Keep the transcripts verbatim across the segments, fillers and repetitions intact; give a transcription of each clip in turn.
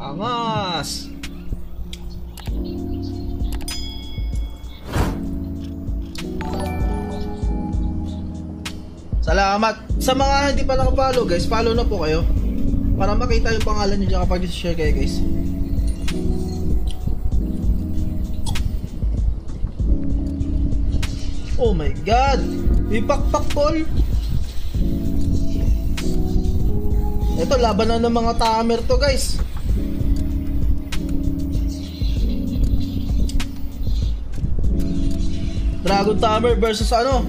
¡Vamos! Salamat! Sa mga hindi pa naka-follow guys, follow na po kayo para makita yung pangalan nyo dyan kapag share kayo guys. Oh my god! May pakpak ball! Ito, laban na ng mga tamer to guys. Dragon tamer versus ano?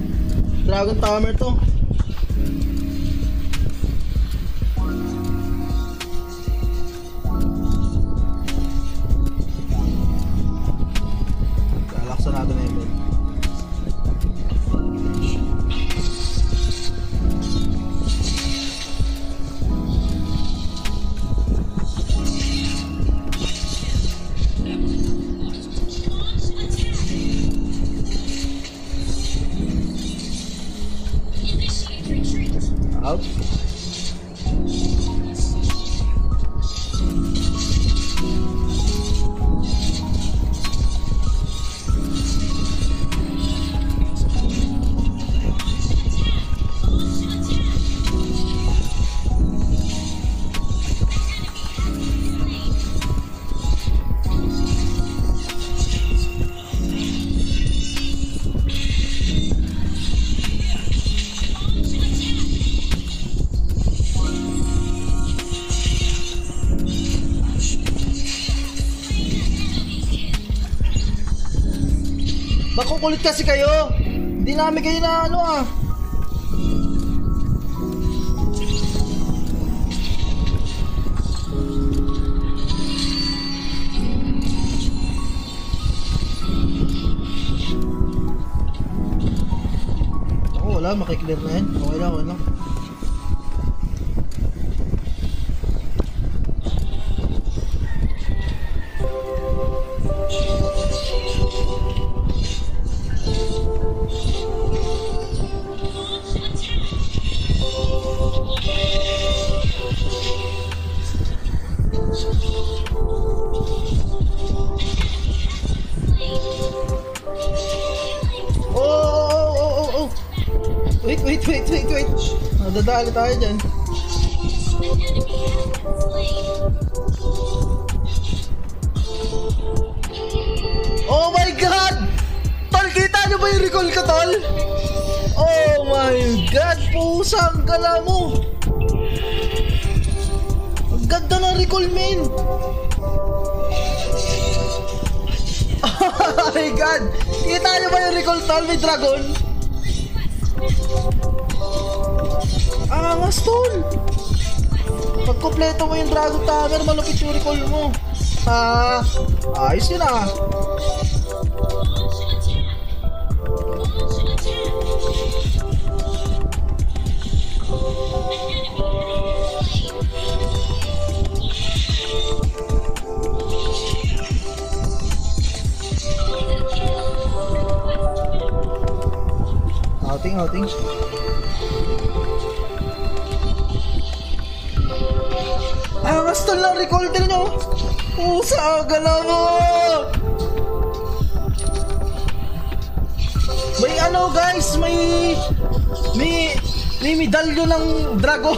Dragon tamer to. Galaksan natin na yun. Kulit kasi kayo. Hindi namin kayo na ano ah. Oh, wala, makiklear na yan. Okay lang, okay lang. Nadadali tayo dyan. Oh my god! Tol, kita nyo ba yung recall ka, tol? Oh my god! Pusang gala mo! Ang ganda ng recall, man! Oh my god! Kita nyo ba yung recall, tol? May dragon? Angas tol! Pag kompleto mo yung Dragon Tamer, malupit yung recall mo. Ah, ayos yun ah. Outing, outing. Angas tol na recall din nyo. Pusa, galaw mo. May ano guys, may May May medalyo ng dragon.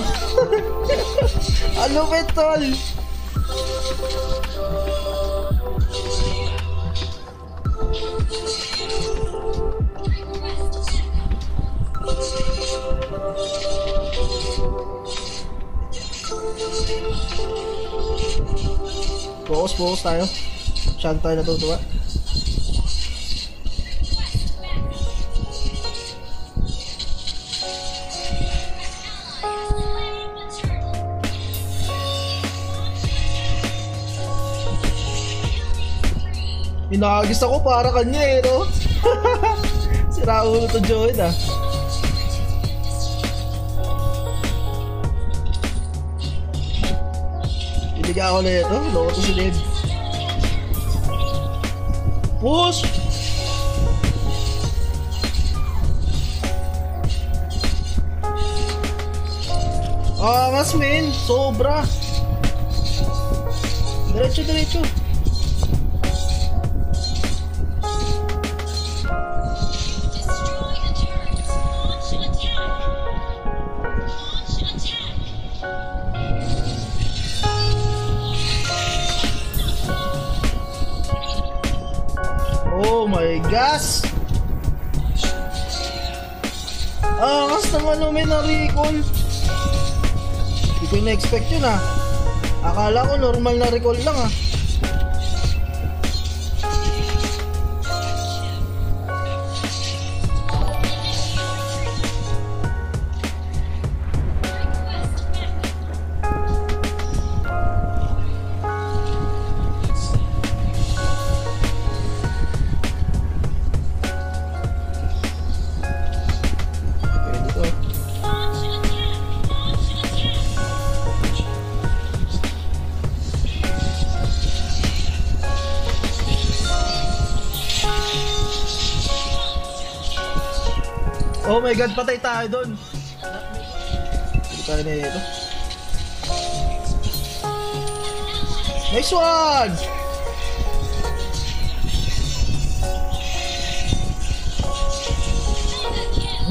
Ano ba tol? Focus, focus tayo. Saan tayo natutuwa? Inaagis ako para kanya eh, no? Sira ulo to Joey na. Bigyan ako na ito, loko to si Dave. Push! Angas men, sobra! Derecho, derecho. Oh my gosh! Ah, kas naman o may na-recall. Hindi ko na-expect yun ah. Akala ko normal na recall lang ah. Oh my God, patay tayo doon. Patay tayo na ito. Next one!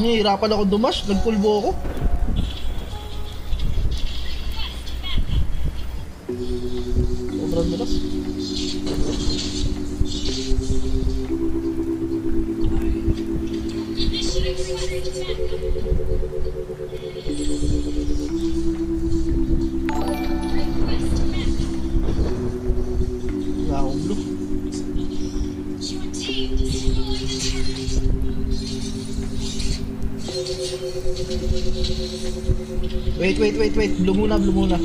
Nihirapan ako dumash, nagpulbo ako. Sobrang miras. Wait, wait, wait, wait. Blue muna, blue muna.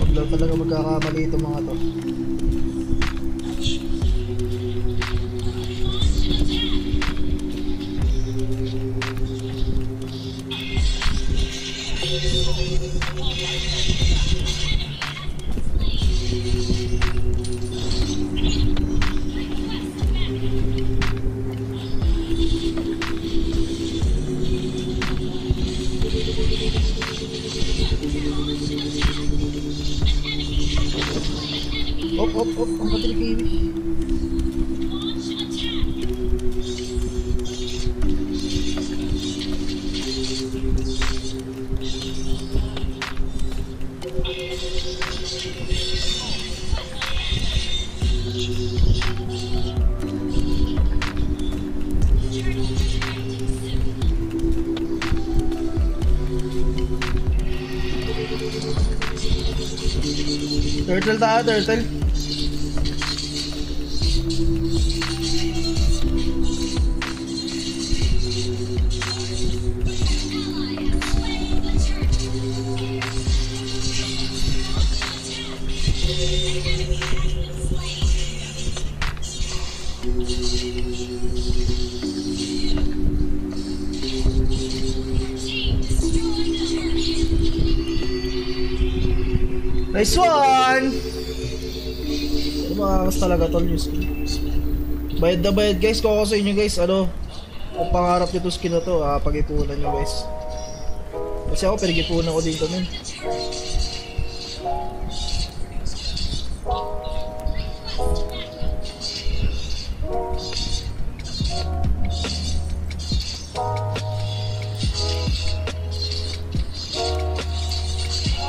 Paglaw talaga magkakamali ito mga to. Op, op, op, ang patrikini. Turtle tayo, turtle. Nice one! Ano makakas talaga tol yung skin? Bayad na bayad guys, kung ako sa inyo guys, ano? Ang pangarap nyo itong skin na to, ah, pag-ipunan nyo guys. Kasi ako, pinag-ipunan ko dito nun.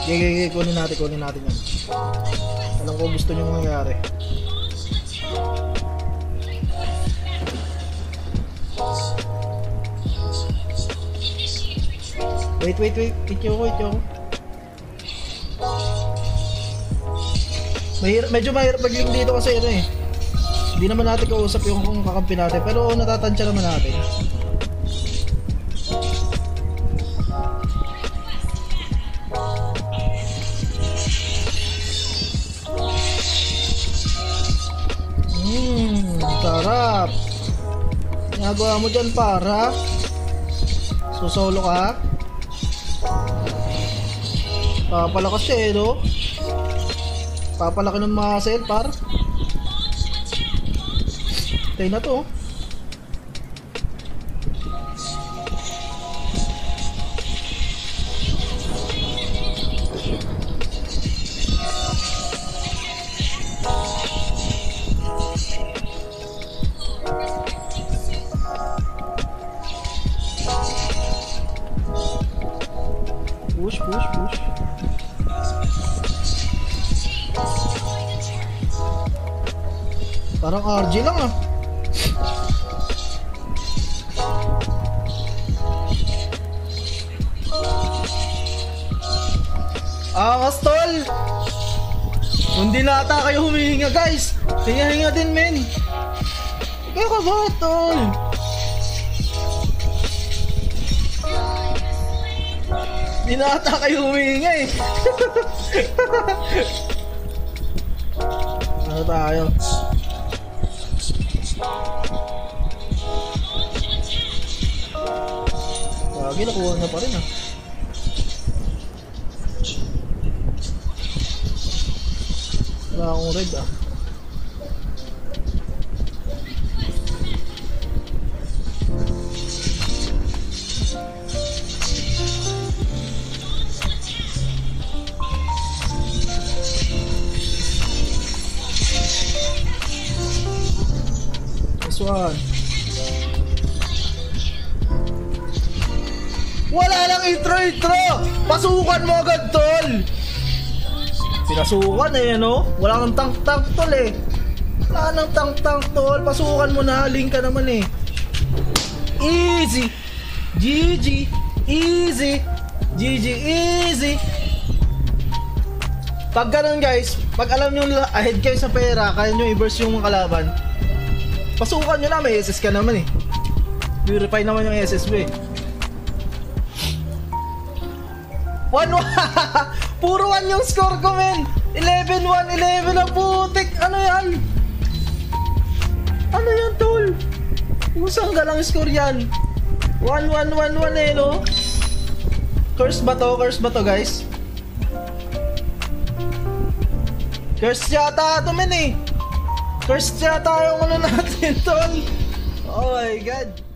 Gaya, gaya, gaya, kunin natin, kunin natin yan. Alam ko gusto nyo nangyari. Wait, wait, wait, wait nyo ako, wait nyo ako. Mahirap, medyo mahirap mag-game dito kasi ano eh. Hindi naman natin kausap yung kung kakampi natin, pero natatansya naman natin. Sarap. Nagawa mo dyan para susolo ka. Papalakas siya eh, no? Papalaki ng muscle, par. Tayo na to. Push, push, push. Parang R G lang ah. Ah, Astol! Hindi na ata kayo humihinga, guys. Hinga-hinga din, men. Ikaw ka ba, Astol? Hindi na ata kayo humihinga eh. Ano tayo? Lagi nakuha na pa rin ah. Wala akong red ah. One. Wala lang intro-intro. Pasukan mo agad, tol. Pinasukan eh, ano? Wala nang tank-tank, tol eh. Wala nang tank-tank, tol. Pasukan mo na, link ka naman eh. Easy. G G. Easy. G G. Easy. Pag ganun, guys, pag alam nyo ahead kayo sa pera, kaya nyo i-burst yung mga kalaban. Pasukan nyo na, may S S ka naman eh. Purify naman yung S S mo eh. one one! Puro one yung score ko, men! eleven one! eleven ang putik! Ano yan? Ano yan, tol? Usang galang score yan. one one one one eh, no? Curse ba to? Curse ba to, guys? Curse yata ito, men eh! First yata yung ano natin, tol. Oh my God.